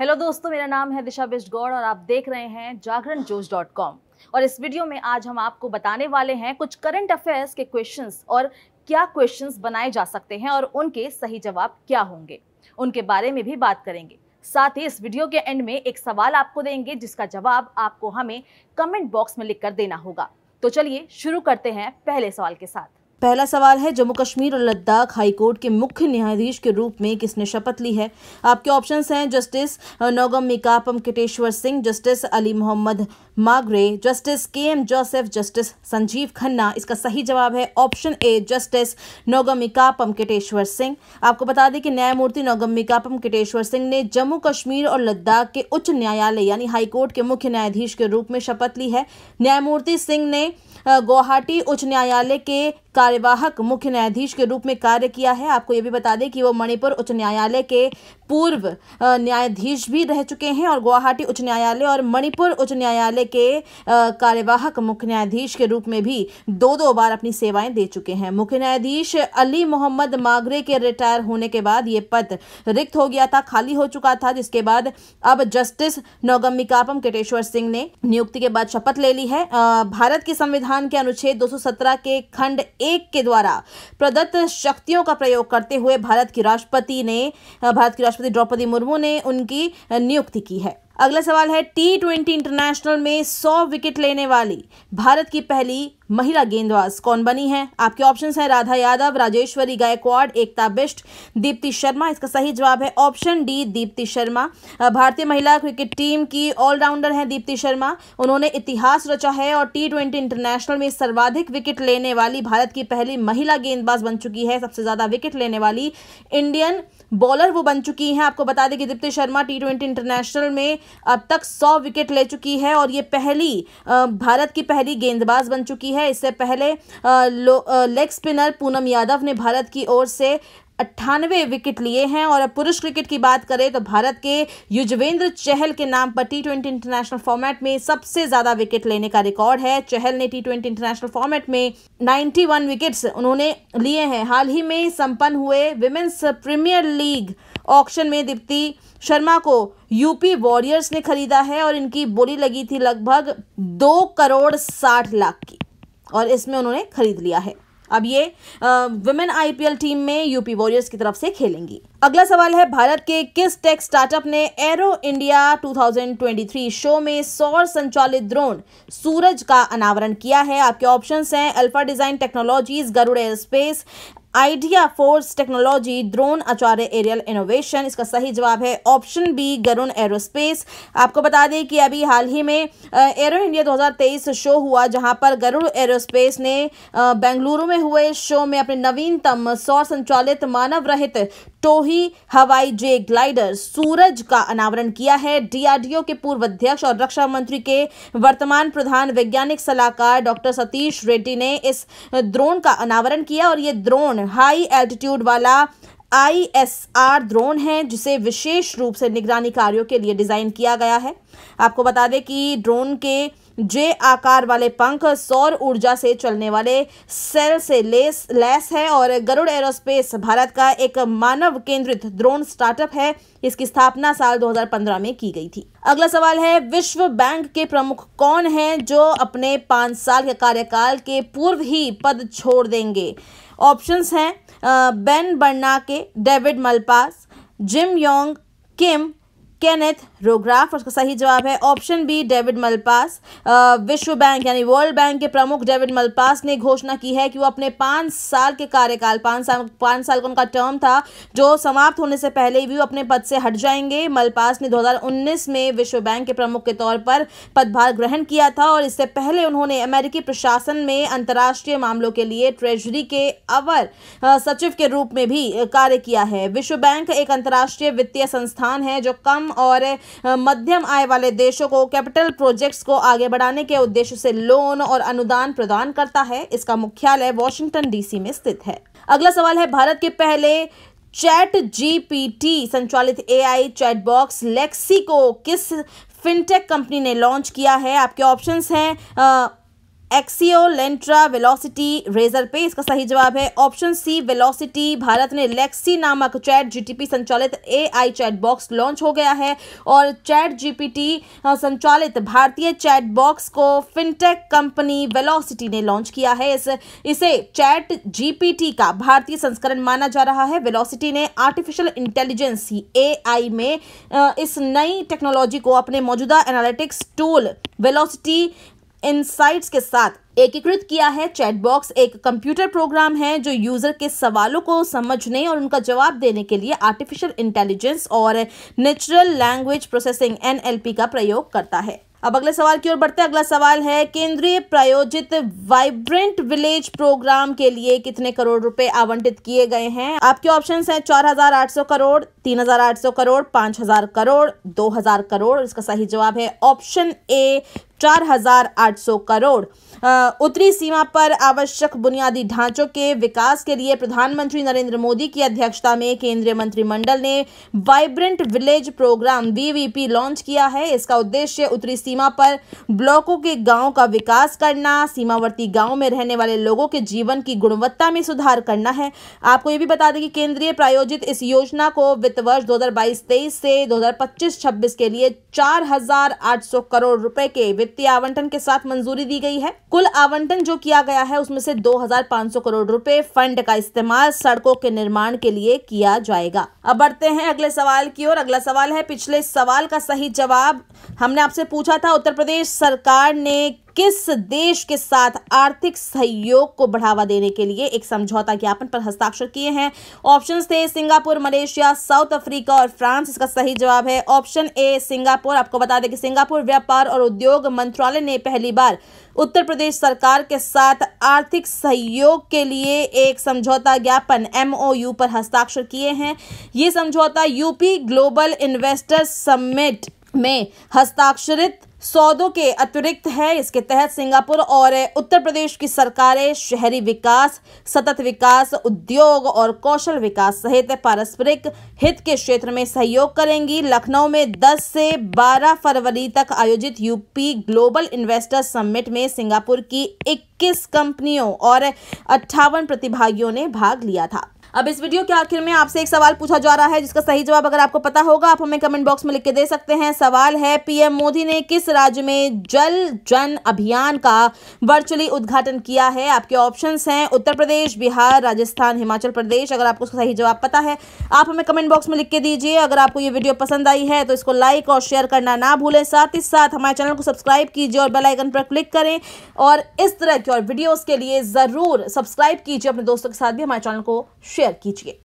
Hello दोस्तों, मेरा नाम है दिशा बिष्ट गौड़ और आप देख रहे हैं जागरणजोश.com। और इस वीडियो में आज हम आपको बताने वाले हैं कुछ करंट अफेयर्स के क्वेश्चंस और क्या क्वेश्चंस बनाए जा सकते हैं और उनके सही जवाब क्या होंगे, उनके बारे में भी बात करेंगे। साथ ही इस वीडियो के एंड में एक सवाल आपको देंगे जिसका जवाब आपको हमें कमेंट बॉक्स में लिख कर देना होगा। तो चलिए शुरू करते हैं पहले सवाल के साथ। पहला सवाल है, जम्मू कश्मीर और लद्दाख हाईकोर्ट के मुख्य न्यायाधीश के रूप में किसने शपथ ली है? आपके ऑप्शंस हैं justice नौगम्मिका पम्किटेश्वर Singh, justice Ali Mohammad Magrey, Justice KM Joseph, justice Sanjiv Khanna. इसका सही जवाब है ऑप्शन ए, जस्टिस नौगम्मिका पम्किटेश्वर सिंह। आपको बता दें कि न्यायमूर्ति नौगम्मिका पम्किटेश्वर सिंह ने जम्मू कश्मीर और लद्दाख के उच्च न्यायालय यानी हाईकोर्ट के मुख्य न्यायाधीश के रूप में शपथ ली है। न्यायमूर्ति सिंह ने गुवाहाटी उच्च न्यायालय के कार्यवाहक मुख्य न्यायाधीश के रूप में कार्य किया है। आपको ये भी बता दें कि वो मणिपुर उच्च न्यायालय के पूर्व न्यायाधीश भी रह चुके हैं और गुवाहाटी उच्च न्यायालय और मणिपुर उच्च न्यायालय के कार्यवाहक मुख्य न्यायाधीश के रूप में भी दो बार अपनी सेवाएं दे चुके हैं। मुख्य न्यायाधीश अली मोहम्मद मागरे के रिटायर होने के बाद ये पद रिक्त हो गया था, खाली हो चुका था, जिसके बाद अब जस्टिस नौगम्मिका पम्किटेश्वर सिंह ने नियुक्ति के बाद शपथ ले ली है। भारत के संविधान के अनुच्छेद 217 के खंड 1 के द्वारा प्रदत्त शक्तियों का प्रयोग करते हुए भारत की राष्ट्रपति द्रौपदी मुर्मू ने उनकी नियुक्ति की है। अगला सवाल है, T20 इंटरनेशनल में 100 विकेट लेने वाली भारत की पहली महिला गेंदबाज कौन बनी है? आपके ऑप्शंस हैं राधा यादव, राजेश्वरी गायकवाड़, एकता बिष्ट, दीप्ति शर्मा। इसका सही जवाब है ऑप्शन डी, दीप्ति शर्मा। भारतीय महिला क्रिकेट टीम की ऑलराउंडर हैं दीप्ति शर्मा। उन्होंने इतिहास रचा है और T20 इंटरनेशनल में सर्वाधिक विकेट लेने वाली भारत की पहली महिला गेंदबाज बन चुकी है। सबसे ज़्यादा विकेट लेने वाली इंडियन बॉलर वो बन चुकी हैं। आपको बता दें कि दीप्ति शर्मा T20 इंटरनेशनल में अब तक 100 विकेट ले चुकी है और ये भारत की पहली गेंदबाज बन चुकी है। इससे पहले लेग स्पिनर पूनम यादव ने भारत की ओर से 98 विकेट लिए हैं। और अब पुरुष क्रिकेट की बात करें तो भारत के युजवेंद्र चहल के नाम पर T20 इंटरनेशनल फॉर्मेट में सबसे ज़्यादा विकेट लेने का रिकॉर्ड है। चहल ने T20 इंटरनेशनल फॉर्मेट में 91 विकेट्स उन्होंने लिए हैं। हाल ही में संपन्न हुए विमेंस प्रीमियर लीग ऑक्शन में दीप्ति शर्मा को यूपी वॉरियर्स ने खरीदा है और इनकी बोली लगी थी लगभग 2 करोड़ 60 लाख की और इसमें उन्होंने खरीद लिया है। अब ये वुमेन IPL टीम में यूपी वॉरियर्स की तरफ से खेलेंगी। अगला सवाल है, भारत के किस टेक स्टार्टअप ने एरो इंडिया 2023 शो में सौर संचालित ड्रोन सूरज का अनावरण किया है? आपके ऑप्शंस हैं alpha design technologies, Garuda aerospace, idea force technology, drone Acharya aerial innovation. इसका सही जवाब है ऑप्शन बी, गरुड़ एयरोस्पेस। आपको बता दें कि अभी हाल ही में एरो इंडिया 2023 शो हुआ जहां पर गरुड़ एयरोस्पेस ने बेंगलुरु में हुए शो में अपने नवीनतम सौर संचालित मानव रहित टोही हवाई जे ग्लाइडर सूरज का अनावरण किया है। DRDO के पूर्व अध्यक्ष और रक्षा मंत्री के वर्तमान प्रधान वैज्ञानिक सलाहकार डॉक्टर सतीश रेड्डी ने इस ड्रोन का अनावरण किया और ये ड्रोन हाई एल्टीट्यूड वाला ISR ड्रोन है जिसे विशेष रूप से निगरानी कार्यों के लिए डिज़ाइन किया गया है। आपको बता दें कि ड्रोन के J आकार वाले पंख सौर ऊर्जा से चलने वाले सेल से लैस है और गरुड़ एयरोस्पेस भारत का एक मानव केंद्रित ड्रोन स्टार्टअप है। इसकी स्थापना साल 2015 में की गई थी। अगला सवाल है, विश्व बैंक के प्रमुख कौन हैं जो अपने 5 साल के कार्यकाल के पूर्व ही पद छोड़ देंगे? ऑप्शंस हैं Ben Bernanke, David Malpass, Jim Yong Kim, Kenneth Rogoff. उसका सही जवाब है ऑप्शन बी, डेविड मलपास। विश्व बैंक यानी वर्ल्ड बैंक के प्रमुख डेविड मलपास ने घोषणा की है कि वो अपने 5 साल के कार्यकाल, 5 साल का उनका टर्म था जो समाप्त होने से पहले ही वो अपने पद से हट जाएंगे। मलपास ने 2019 में विश्व बैंक के प्रमुख के तौर पर पदभार ग्रहण किया था और इससे पहले उन्होंने अमेरिकी प्रशासन में अंतर्राष्ट्रीय मामलों के लिए ट्रेजरी के अवर सचिव के रूप में भी कार्य किया है। विश्व बैंक एक अंतर्राष्ट्रीय वित्तीय संस्थान है जो कम और मध्यम आय वाले देशों को कैपिटल प्रोजेक्ट्स को आगे बढ़ाने के उद्देश्य से लोन और अनुदान प्रदान करता है। इसका मुख्यालय वॉशिंगटन DC में स्थित है। अगला सवाल है, भारत के पहले ChatGPT संचालित AI चैट बॉक्स लेक्सी को किस फिनटेक कंपनी ने लॉन्च किया है? आपके ऑप्शंस हैं एक्सियोलेंट्रा वेलोसिटी रेजर पे। इसका सही जवाब है ऑप्शन सी वेलोसिटी। भारत में लेक्सी नामक चैट जीटीपी संचालित एआई चैट बॉक्स लॉन्च हो गया है और चैट जीपीटी संचालित भारतीय चैट बॉक्स को फिनटेक कंपनी वेलोसिटी ने लॉन्च किया है। इसे चैट जीपीटी का भारतीय संस्करण माना जा रहा है। वेलोसिटी ने आर्टिफिशियल इंटेलिजेंस एआई में इस नई टेक्नोलॉजी को अपने मौजूदा एनालिटिक्स टूल वेलोसिटी इनसाइट्स के साथ एकीकृत किया है। चैटबॉक्स एक कंप्यूटर प्रोग्राम है जो यूजर के सवालों को समझने और उनका जवाब देने के लिए आर्टिफिशियल इंटेलिजेंस और नेचुरल लैंग्वेज प्रोसेसिंग (NLP) का प्रयोग करता है। अब अगले सवाल की ओर बढ़ते हैं। अगला सवाल है केंद्रीय प्रायोजित वाइब्रेंट विलेज प्रोग्राम के लिए कितने करोड़ रुपए आवंटित किए गए हैं। आपके ऑप्शंस हैं 4,800 करोड़, 3,800 करोड़, 5,000 करोड़, 2,000 करोड़। इसका सही जवाब है ऑप्शन ए 4,800 करोड़। उत्तरी सीमा पर आवश्यक बुनियादी ढांचों के विकास के लिए प्रधानमंत्री नरेंद्र मोदी की अध्यक्षता में केंद्रीय मंत्रिमंडल ने vibrant village Programme (VVP) launch किया है। इसका उद्देश्य उत्तरी सीमा पर ब्लॉकों के गांवों का विकास करना, सीमावर्ती गांवों में रहने वाले लोगों के जीवन की गुणवत्ता में सुधार करना है। आपको ये भी बता दें कि केंद्रीय प्रायोजित इस योजना को वित्त वर्ष 2022-23 से 2025-26 के लिए 4,800 करोड़ रुपए के वित्तीय आवंटन के साथ मंजूरी दी गई है। कुल आवंटन जो किया गया है उसमें से 2,500 करोड़ रुपए फंड का इस्तेमाल सड़कों के निर्माण के लिए किया जाएगा। अब बढ़ते हैं अगले सवाल की ओर। अगला सवाल है, पिछले सवाल का सही जवाब हमने आपसे पूछा था उत्तर प्रदेश सरकार ने किस देश के साथ आर्थिक सहयोग को बढ़ावा देने के लिए एक समझौता ज्ञापन पर हस्ताक्षर किए हैं। ऑप्शंस थे सिंगापुर, मलेशिया, साउथ अफ्रीका और फ्रांस। इसका सही जवाब है ऑप्शन ए सिंगापुर। आपको बता दें कि सिंगापुर व्यापार और उद्योग मंत्रालय ने पहली बार उत्तर प्रदेश सरकार के साथ आर्थिक सहयोग के लिए एक समझौता ज्ञापन MOU पर हस्ताक्षर किए हैं। ये समझौता यूपी ग्लोबल इन्वेस्टर्स समिट में हस्ताक्षरित सौदों के अतिरिक्त है। इसके तहत सिंगापुर और उत्तर प्रदेश की सरकारें शहरी विकास, सतत विकास, उद्योग और कौशल विकास सहित पारस्परिक हित के क्षेत्र में सहयोग करेंगी। लखनऊ में 10 से 12 फरवरी तक आयोजित यूपी ग्लोबल इन्वेस्टर्स समिट में सिंगापुर की 21 कंपनियों और 58 प्रतिभागियों ने भाग लिया था। अब इस वीडियो के आखिर में आपसे एक सवाल पूछा जा रहा है जिसका सही जवाब अगर आपको पता होगा आप हमें कमेंट बॉक्स में लिख के दे सकते हैं। सवाल है, पीएम मोदी ने किस राज्य में जल जन अभियान का वर्चुअली उद्घाटन किया है। आपके ऑप्शंस हैं उत्तर प्रदेश, बिहार, राजस्थान, हिमाचल प्रदेश। अगर आपको सही जवाब पता है आप हमें कमेंट बॉक्स में लिख के दीजिए। अगर आपको ये वीडियो पसंद आई है तो इसको लाइक और शेयर करना ना भूलें। साथ ही साथ हमारे चैनल को सब्सक्राइब कीजिए और बेल आइकन पर क्लिक करें और इस तरह की और वीडियोज़ के लिए ज़रूर सब्सक्राइब कीजिए। अपने दोस्तों के साथ भी हमारे चैनल को शेयर कीजिए।